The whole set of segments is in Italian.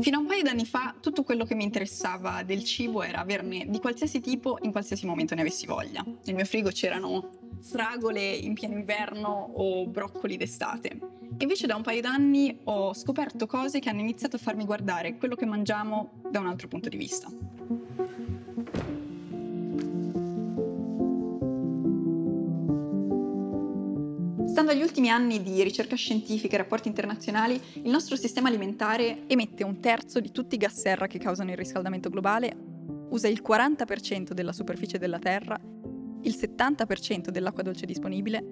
Fino a un paio d'anni fa tutto quello che mi interessava del cibo era averne di qualsiasi tipo in qualsiasi momento ne avessi voglia. Nel mio frigo c'erano fragole in pieno inverno o broccoli d'estate. Invece da un paio d'anni ho scoperto cose che hanno iniziato a farmi guardare quello che mangiamo da un altro punto di vista. Stando agli ultimi anni di ricerca scientifica e rapporti internazionali, il nostro sistema alimentare emette 1/3 di tutti i gas serra che causano il riscaldamento globale, usa il 40% della superficie della Terra, il 70% dell'acqua dolce disponibile,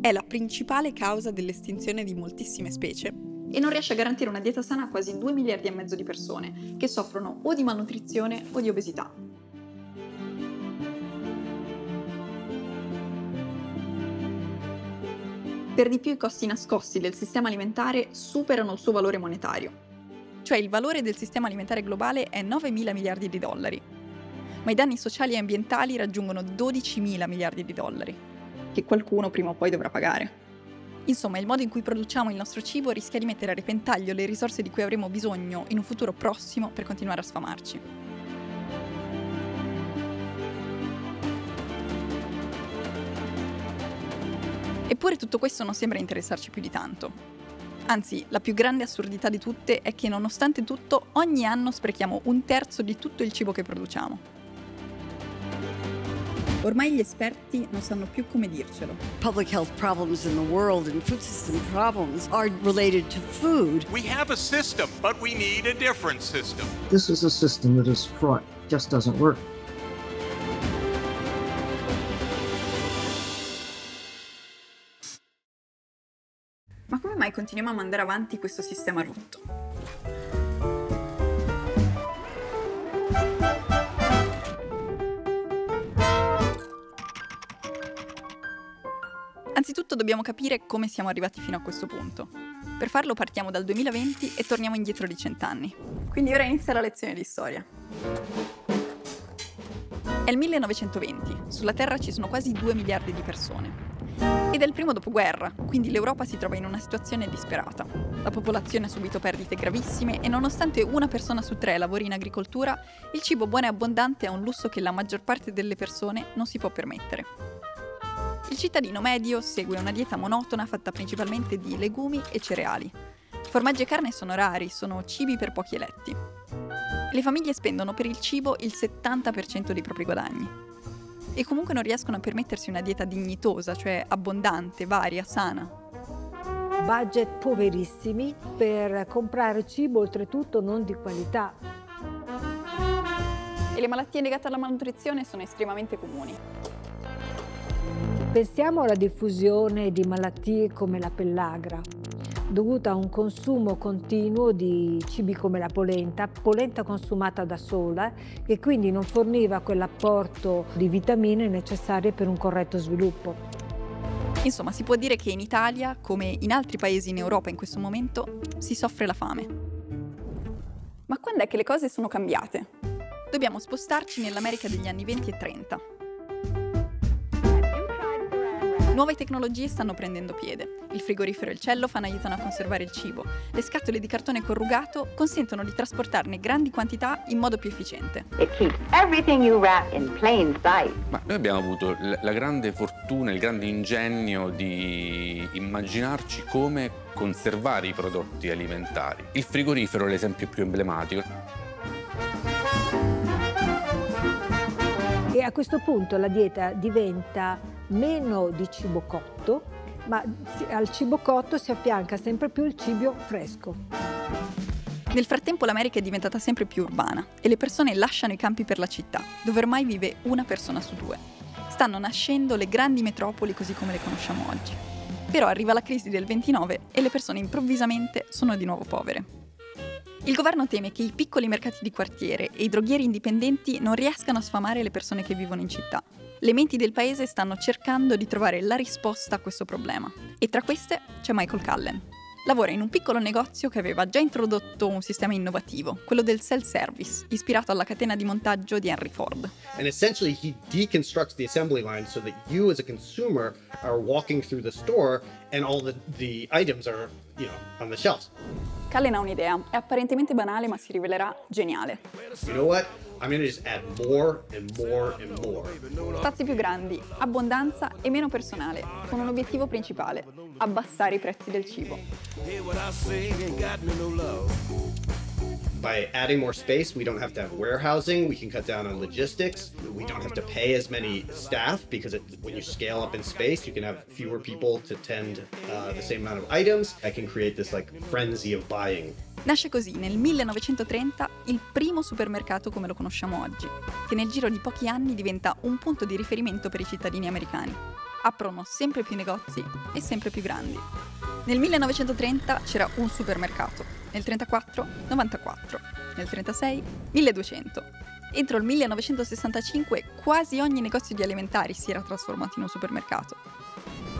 è la principale causa dell'estinzione di moltissime specie e non riesce a garantire una dieta sana a quasi 2,5 miliardi di persone che soffrono o di malnutrizione o di obesità. Per di più i costi nascosti del sistema alimentare superano il suo valore monetario, cioè il valore del sistema alimentare globale è 9.000 miliardi di dollari, ma i danni sociali e ambientali raggiungono 12.000 miliardi di dollari, che qualcuno prima o poi dovrà pagare. Insomma, il modo in cui produciamo il nostro cibo rischia di mettere a repentaglio le risorse di cui avremo bisogno in un futuro prossimo per continuare a sfamarci. Eppure tutto questo non sembra interessarci più di tanto. Anzi, la più grande assurdità di tutte è che, nonostante tutto, ogni anno sprechiamo 1/3 di tutto il cibo che produciamo. Ormai gli esperti non sanno più come dircelo. Public health problems in the world and food system problems are related to food. We have a system, but we need a different system. This is a system that is fraught, just doesn't work. Ma come mai continuiamo a mandare avanti questo sistema rotto? Anzitutto dobbiamo capire come siamo arrivati fino a questo punto. Per farlo partiamo dal 2020 e torniamo indietro di 100 anni. Quindi ora inizia la lezione di storia. È il 1920, sulla Terra ci sono quasi 2 miliardi di persone. Ed è il primo dopoguerra, quindi l'Europa si trova in una situazione disperata. La popolazione ha subito perdite gravissime e nonostante una persona su 3 lavori in agricoltura, il cibo buono e abbondante è un lusso che la maggior parte delle persone non si può permettere. Il cittadino medio segue una dieta monotona fatta principalmente di legumi e cereali. Formaggi e carne sono rari, sono cibi per pochi eletti. Le famiglie spendono per il cibo il 70% dei propri guadagni. E comunque non riescono a permettersi una dieta dignitosa, cioè abbondante, varia, sana. Budget poverissimi per comprare cibo, oltretutto non di qualità. E le malattie legate alla malnutrizione sono estremamente comuni. Pensiamo alla diffusione di malattie come la pellagra, dovuta a un consumo continuo di cibi come la polenta consumata da sola, che quindi non forniva quell'apporto di vitamine necessarie per un corretto sviluppo. Insomma, si può dire che in Italia, come in altri paesi in Europa in questo momento, si soffre la fame. Ma quando è che le cose sono cambiate? Dobbiamo spostarci nell'America degli anni 20 e 30. Nuove tecnologie stanno prendendo piede. Il frigorifero e il cellofan aiutano a conservare il cibo. Le scatole di cartone corrugato consentono di trasportarne grandi quantità in modo più efficiente. Ma noi abbiamo avuto la grande fortuna, il grande ingegno di immaginarci come conservare i prodotti alimentari. Il frigorifero è l'esempio più emblematico. E a questo punto la dieta diventa meno di cibo cotto, ma al cibo cotto si affianca sempre più il cibo fresco. Nel frattempo l'America è diventata sempre più urbana e le persone lasciano i campi per la città, dove ormai vive una persona su 2. Stanno nascendo le grandi metropoli così come le conosciamo oggi. Però arriva la crisi del 29 e le persone improvvisamente sono di nuovo povere. Il governo teme che i piccoli mercati di quartiere e i droghieri indipendenti non riescano a sfamare le persone che vivono in città. Le menti del paese stanno cercando di trovare la risposta a questo problema. E tra queste c'è Michael Cullen, lavora in un piccolo negozio che aveva già introdotto un sistema innovativo, quello del self-service, ispirato alla catena di montaggio di Henry Ford. And essentially he deconstructs the assembly line so that you as a consumer are walking through the store and all the items are, you know, on the shelves. Cullen ha un'idea, è apparentemente banale ma si rivelerà geniale. You know what? I'm gonna just add more and more and more. Spazi più grandi, abbondanza e meno personale, con un obiettivo principale: abbassare i prezzi del cibo. By adding more space, we don't have to have warehousing, we can cut down on logistics, we don't have to pay as many staff because when you scale up in space, you can have fewer people to tend the same amount of items. I can create this like frenzy of buying. Nasce così nel 1930 il primo supermercato come lo conosciamo oggi, che nel giro di pochi anni diventa un punto di riferimento per i cittadini americani. Aprono sempre più negozi e sempre più grandi. Nel 1930 c'era un supermercato, nel 1934 94, nel 1936 1200. Entro il 1965 quasi ogni negozio di alimentari si era trasformato in un supermercato.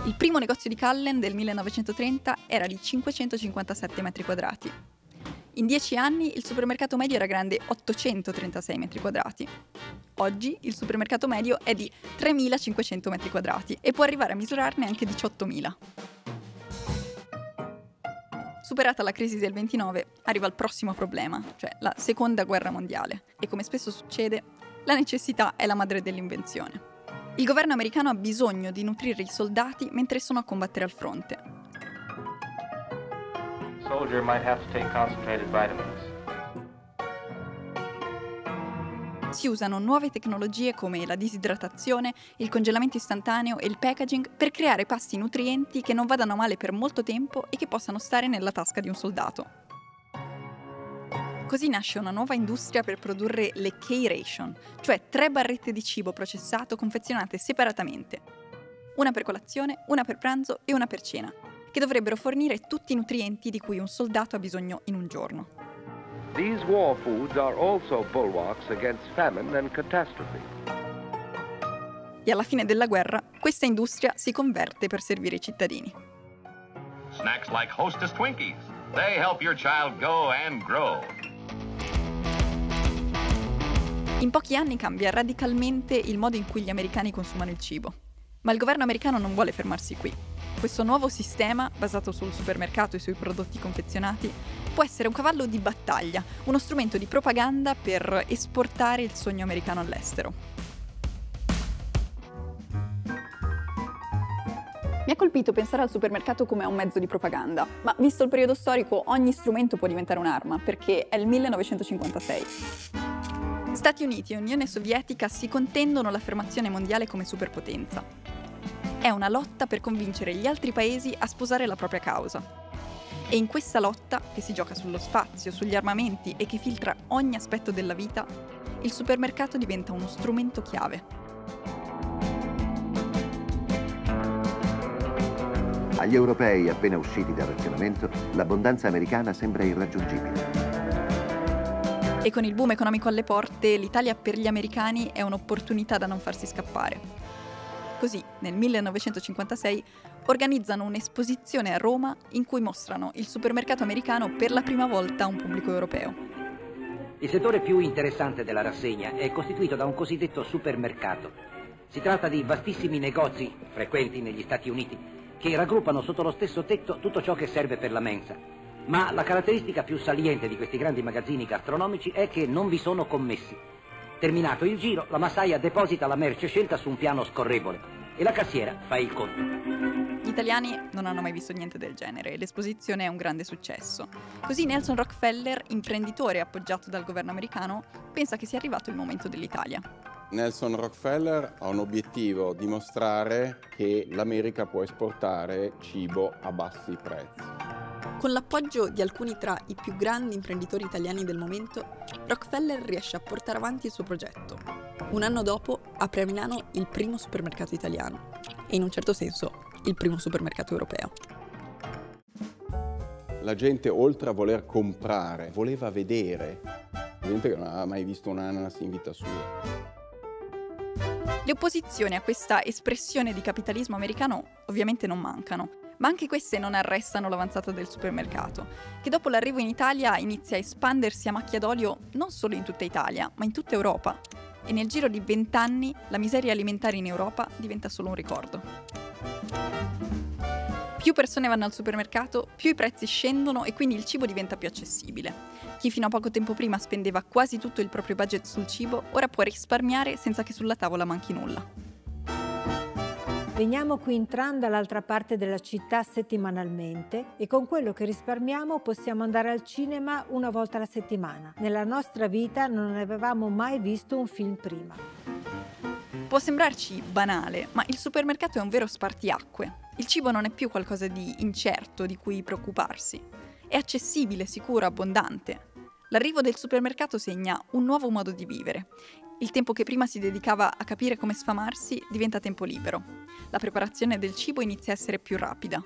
Il primo negozio di Cullen del 1930 era di 557 metri quadrati. In 10 anni il supermercato medio era grande 836 metri quadrati. Oggi il supermercato medio è di 3.500 metri quadrati e può arrivare a misurarne anche 18.000. Superata la crisi del 29, arriva il prossimo problema, cioè la seconda guerra mondiale. E come spesso succede, la necessità è la madre dell'invenzione. Il governo americano ha bisogno di nutrire i soldati mentre sono a combattere al fronte. Soldier might have to take concentrated vitamins. Si usano nuove tecnologie come la disidratazione, il congelamento istantaneo e il packaging per creare pasti nutrienti che non vadano male per molto tempo e che possano stare nella tasca di un soldato. Così nasce una nuova industria per produrre le K-ration, cioè 3 barrette di cibo processato confezionate separatamente. Una per colazione, una per pranzo e una per cena, che dovrebbero fornire tutti i nutrienti di cui un soldato ha bisogno in un giorno. These war foods are also bulwarks against famine and catastrophe. E alla fine della guerra, questa industria si converte per servire i cittadini. Snacks like Hostess Twinkies. They help your child go and grow. In pochi anni cambia radicalmente il modo in cui gli americani consumano il cibo. Ma il governo americano non vuole fermarsi qui. Questo nuovo sistema, basato sul supermercato e sui prodotti confezionati, può essere un cavallo di battaglia, uno strumento di propaganda per esportare il sogno americano all'estero. Mi ha colpito pensare al supermercato come a un mezzo di propaganda, ma visto il periodo storico ogni strumento può diventare un'arma, perché è il 1956. Stati Uniti e Unione Sovietica si contendono l'affermazione mondiale come superpotenza. È una lotta per convincere gli altri paesi a sposare la propria causa. E in questa lotta, che si gioca sullo spazio, sugli armamenti e che filtra ogni aspetto della vita, il supermercato diventa uno strumento chiave. Agli europei appena usciti dal razionamento, l'abbondanza americana sembra irraggiungibile. E con il boom economico alle porte, l'Italia per gli americani è un'opportunità da non farsi scappare. Così, nel 1956, organizzano un'esposizione a Roma in cui mostrano il supermercato americano per la prima volta a un pubblico europeo. Il settore più interessante della rassegna è costituito da un cosiddetto supermercato. Si tratta di vastissimi negozi, frequenti negli Stati Uniti, che raggruppano sotto lo stesso tetto tutto ciò che serve per la mensa. Ma la caratteristica più saliente di questi grandi magazzini gastronomici è che non vi sono commessi. Terminato il giro, la massaia deposita la merce scelta su un piano scorrevole e la cassiera fa il conto. Gli italiani non hanno mai visto niente del genere e l'esposizione è un grande successo. Così Nelson Rockefeller, imprenditore appoggiato dal governo americano, pensa che sia arrivato il momento dell'Italia. Nelson Rockefeller ha un obiettivo: dimostrare che l'America può esportare cibo a bassi prezzi. Con l'appoggio di alcuni tra i più grandi imprenditori italiani del momento, Rockefeller riesce a portare avanti il suo progetto. Un anno dopo apre a Milano il primo supermercato italiano e in un certo senso il primo supermercato europeo. La gente, oltre a voler comprare, voleva vedere. La gente che non aveva mai visto un ananas in vita sua. Le opposizioni a questa espressione di capitalismo americano ovviamente non mancano. ma anche queste non arrestano l'avanzata del supermercato, che dopo l'arrivo in Italia inizia a espandersi a macchia d'olio non solo in tutta Italia, ma in tutta Europa. E nel giro di 20 anni la miseria alimentare in Europa diventa solo un ricordo. Più persone vanno al supermercato, più i prezzi scendono e quindi il cibo diventa più accessibile. Chi fino a poco tempo prima spendeva quasi tutto il proprio budget sul cibo, ora può risparmiare senza che sulla tavola manchi nulla. Veniamo qui in tram dall'altra parte della città settimanalmente e con quello che risparmiamo possiamo andare al cinema una volta alla settimana. Nella nostra vita non avevamo mai visto un film prima. Può sembrarci banale, ma il supermercato è un vero spartiacque. Il cibo non è più qualcosa di incerto di cui preoccuparsi. È accessibile, sicuro, abbondante. L'arrivo del supermercato segna un nuovo modo di vivere. Il tempo che prima si dedicava a capire come sfamarsi diventa tempo libero. La preparazione del cibo inizia a essere più rapida.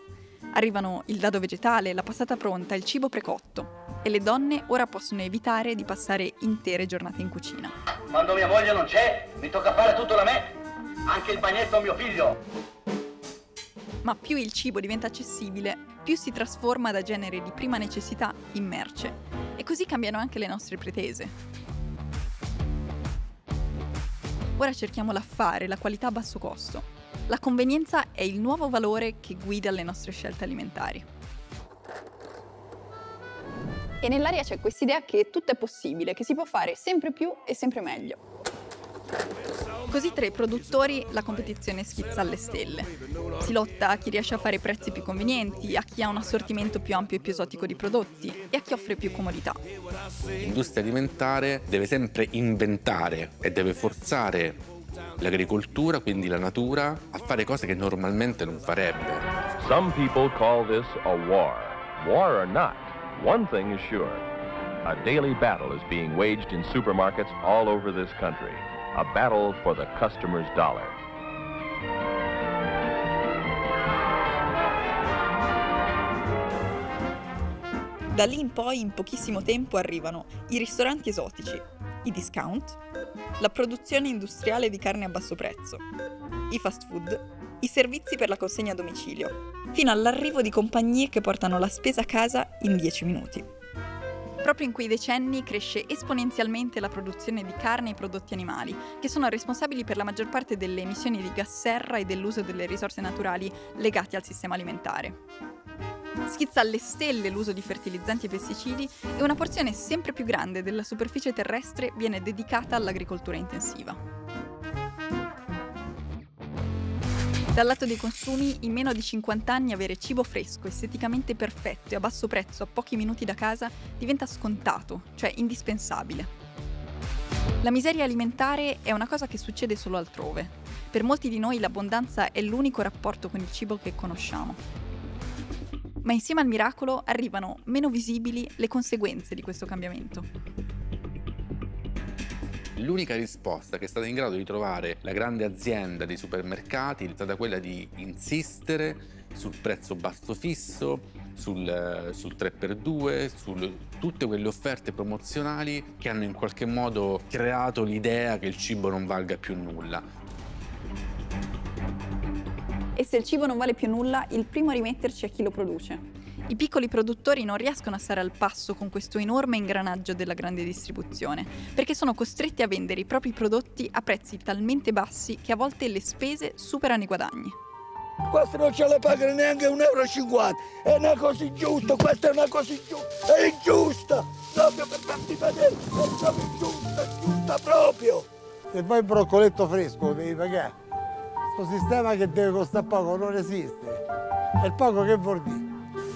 Arrivano il dado vegetale, la passata pronta, il cibo precotto. E le donne ora possono evitare di passare intere giornate in cucina. Quando mia moglie non c'è, mi tocca fare tutto da me, anche il bagnetto a mio figlio. Ma più il cibo diventa accessibile, più si trasforma da genere di prima necessità in merce. E così cambiano anche le nostre pretese. Ora cerchiamo l'affare, la qualità a basso costo. La convenienza è il nuovo valore che guida le nostre scelte alimentari. E nell'aria c'è quest'idea che tutto è possibile, che si può fare sempre più e sempre meglio. Così tra i produttori la competizione schizza alle stelle. Si lotta a chi riesce a fare prezzi più convenienti, a chi ha un assortimento più ampio e più esotico di prodotti e a chi offre più comodità. L'industria alimentare deve sempre inventare e deve forzare l'agricoltura, quindi la natura, a fare cose che normalmente non farebbe. Some people call this a war. War or not, one thing is sure. A daily battle is being waged in supermarkets all over this country. A battle for the customer's dollar. Da lì in poi, in pochissimo tempo, arrivano i ristoranti esotici, i discount, la produzione industriale di carne a basso prezzo, i fast food, i servizi per la consegna a domicilio, fino all'arrivo di compagnie che portano la spesa a casa in 10 minuti. Proprio in quei decenni cresce esponenzialmente la produzione di carne e prodotti animali, che sono responsabili per la maggior parte delle emissioni di gas serra e dell'uso delle risorse naturali legate al sistema alimentare. Schizza alle stelle l'uso di fertilizzanti e pesticidi e una porzione sempre più grande della superficie terrestre viene dedicata all'agricoltura intensiva. Dal lato dei consumi, in meno di 50 anni avere cibo fresco, esteticamente perfetto e a basso prezzo a pochi minuti da casa diventa scontato, cioè indispensabile. La miseria alimentare è una cosa che succede solo altrove. Per molti di noi l'abbondanza è l'unico rapporto con il cibo che conosciamo. Ma insieme al miracolo arrivano meno visibili le conseguenze di questo cambiamento. L'unica risposta che è stata in grado di trovare la grande azienda dei supermercati è stata quella di insistere sul prezzo basso fisso, sul 3x2, su tutte quelle offerte promozionali che hanno in qualche modo creato l'idea che il cibo non valga più nulla. E se il cibo non vale più nulla, il primo a rimetterci è chi lo produce. I piccoli produttori non riescono a stare al passo con questo enorme ingranaggio della grande distribuzione, perché sono costretti a vendere i propri prodotti a prezzi talmente bassi che a volte le spese superano i guadagni. Questo non ce le pagano neanche 1,50 €, è una cosa ingiusta, questa è una cosa ingiusta, è ingiusta, proprio per farti vedere, è proprio ingiusta, giusta proprio. Se vuoi il broccoletto fresco lo devi pagare, questo sistema che deve costare poco non esiste, è poco che vuol dire?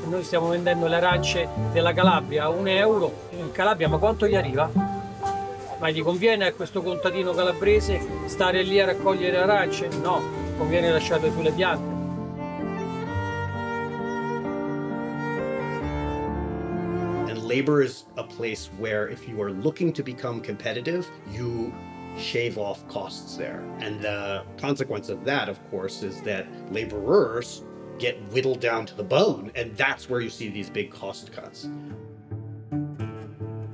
Noi stiamo vendendo le arance della Calabria a 1 euro in Calabria, ma quanto gli arriva? Ma gli conviene a questo contadino calabrese stare lì a raccogliere arance? No, conviene lasciarle sulle piante. And labor is a place where if you are looking to become competitive, you shave off costs there. And the consequence of that, of course, is that laborers get whittled down to the bone, and that's where you see these big cost cuts.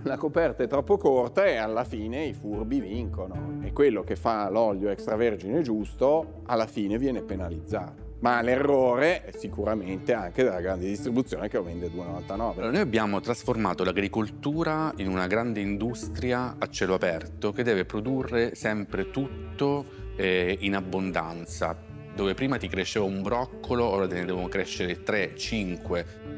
La coperta è troppo corta e alla fine i furbi vincono, e quello che fa l'olio extravergine giusto alla fine viene penalizzato. ma l'errore è sicuramente anche della grande distribuzione che lo vende a 2,99. Allora, noi abbiamo trasformato l'agricoltura in una grande industria a cielo aperto che deve produrre sempre tutto in abbondanza, dove prima ti cresceva un broccolo, ora te ne devono crescere 3, 5.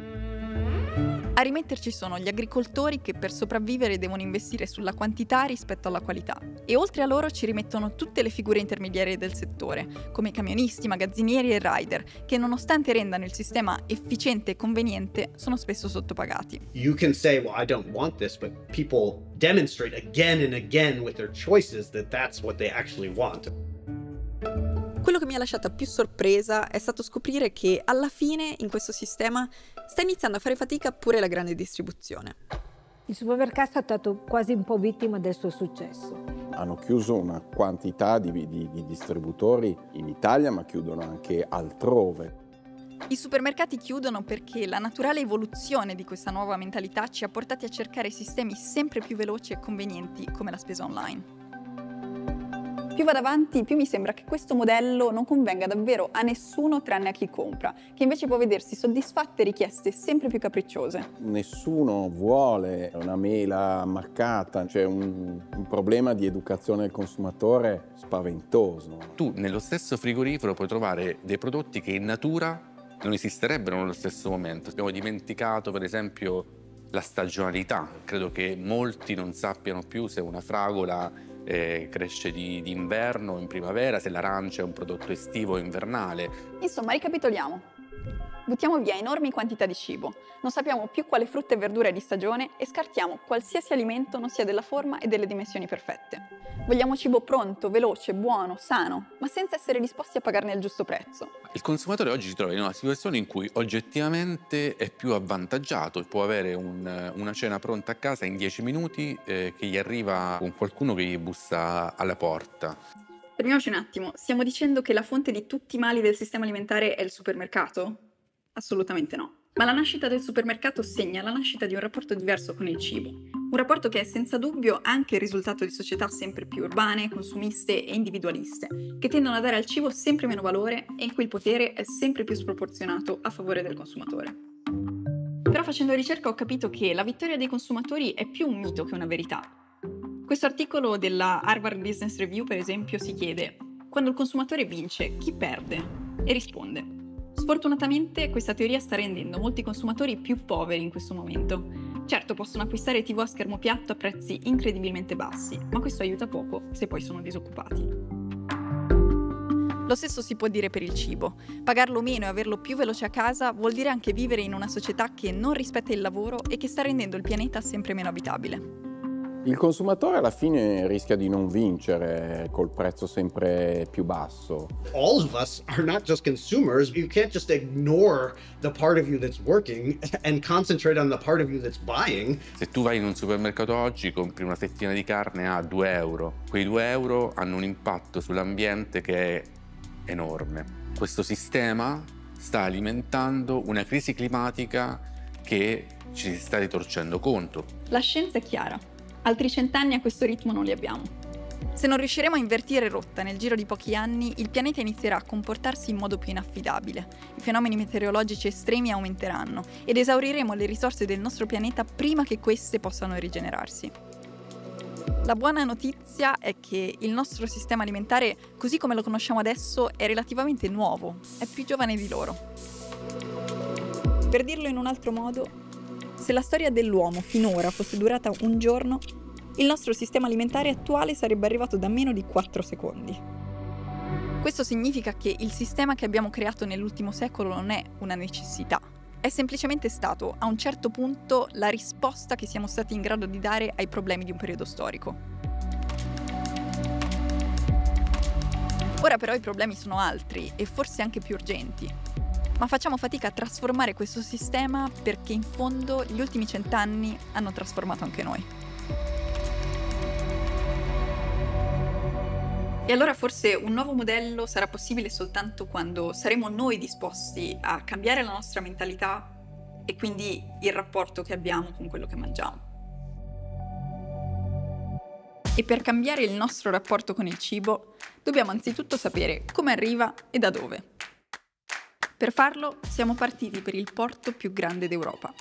A rimetterci sono gli agricoltori che per sopravvivere devono investire sulla quantità rispetto alla qualità. E oltre a loro ci rimettono tutte le figure intermediarie del settore, come camionisti, magazzinieri e rider, che nonostante rendano il sistema efficiente e conveniente, sono spesso sottopagati. You can say, well, I don't want this, but people demonstrate again and again with their choices that that's what they actually want. Quello che mi ha lasciata più sorpresa è stato scoprire che alla fine in questo sistema sta iniziando a fare fatica pure la grande distribuzione. Il supermercato è stato quasi un po' vittima del suo successo. Hanno chiuso una quantità di distributori in Italia, ma chiudono anche altrove. I supermercati chiudono perché la naturale evoluzione di questa nuova mentalità ci ha portati a cercare sistemi sempre più veloci e convenienti come la spesa online. Più vado avanti, più mi sembra che questo modello non convenga davvero a nessuno tranne a chi compra, che invece può vedersi soddisfatte richieste sempre più capricciose. Nessuno vuole una mela marcata, c'è un problema di educazione del consumatore spaventoso. Tu nello stesso frigorifero puoi trovare dei prodotti che in natura non esisterebbero nello stesso momento. Abbiamo dimenticato, per esempio, la stagionalità. Credo che molti non sappiano più se una fragola cresce d'inverno, in primavera, se l'arancia è un prodotto estivo o invernale. Insomma, ricapitoliamo. Buttiamo via enormi quantità di cibo, non sappiamo più quale frutta e verdura è di stagione e scartiamo qualsiasi alimento non sia della forma e delle dimensioni perfette. Vogliamo cibo pronto, veloce, buono, sano, ma senza essere disposti a pagarne il giusto prezzo. Il consumatore oggi si trova in una situazione in cui oggettivamente è più avvantaggiato, può avere una cena pronta a casa in 10 minuti che gli arriva con qualcuno che gli bussa alla porta. Fermiamoci un attimo, stiamo dicendo che la fonte di tutti i mali del sistema alimentare è il supermercato? Assolutamente no. Ma la nascita del supermercato segna la nascita di un rapporto diverso con il cibo. Un rapporto che è senza dubbio anche il risultato di società sempre più urbane, consumiste e individualiste, che tendono a dare al cibo sempre meno valore e in cui il potere è sempre più sproporzionato a favore del consumatore. Però facendo ricerca ho capito che la vittoria dei consumatori è più un mito che una verità. Questo articolo della Harvard Business Review, per esempio, si chiede: quando il consumatore vince, chi perde? E risponde: sfortunatamente questa teoria sta rendendo molti consumatori più poveri in questo momento. Certo, possono acquistare TV a schermo piatto a prezzi incredibilmente bassi, ma questo aiuta poco se poi sono disoccupati. Lo stesso si può dire per il cibo. Pagarlo meno e averlo più veloce a casa vuol dire anche vivere in una società che non rispetta il lavoro e che sta rendendo il pianeta sempre meno abitabile. Il consumatore alla fine rischia di non vincere col prezzo sempre più basso. All of us are not just consumers. You can't just ignore the part of you that's working and concentrate on the part of you that's buying. Se tu vai in un supermercato oggi, compri una fettina di carne a 2 euro. Quei 2 euro hanno un impatto sull'ambiente che è enorme. Questo sistema sta alimentando una crisi climatica che ci sta ritorcendo contro. La scienza è chiara. Altri 100 anni a questo ritmo non li abbiamo. Se non riusciremo a invertire rotta nel giro di pochi anni, il pianeta inizierà a comportarsi in modo più inaffidabile. I fenomeni meteorologici estremi aumenteranno ed esauriremo le risorse del nostro pianeta prima che queste possano rigenerarsi. La buona notizia è che il nostro sistema alimentare, così come lo conosciamo adesso, è relativamente nuovo, è più giovane di loro. Per dirlo in un altro modo, se la storia dell'uomo finora fosse durata un giorno, il nostro sistema alimentare attuale sarebbe arrivato da meno di 4 secondi. Questo significa che il sistema che abbiamo creato nell'ultimo secolo non è una necessità, è semplicemente stato, a un certo punto, la risposta che siamo stati in grado di dare ai problemi di un periodo storico. Ora però i problemi sono altri e forse anche più urgenti. Ma facciamo fatica a trasformare questo sistema perché in fondo gli ultimi 100 anni hanno trasformato anche noi. E allora forse un nuovo modello sarà possibile soltanto quando saremo noi disposti a cambiare la nostra mentalità e quindi il rapporto che abbiamo con quello che mangiamo. E per cambiare il nostro rapporto con il cibo dobbiamo anzitutto sapere come arriva e da dove. Per farlo siamo partiti per il porto più grande d'Europa.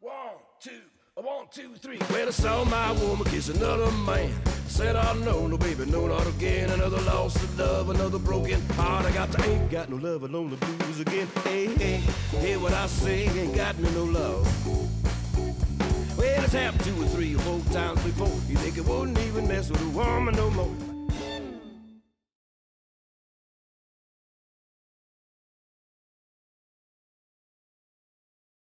Well, it's happened 2 or 3 or 4 times before. You think it wouldn't even mess with a woman no more.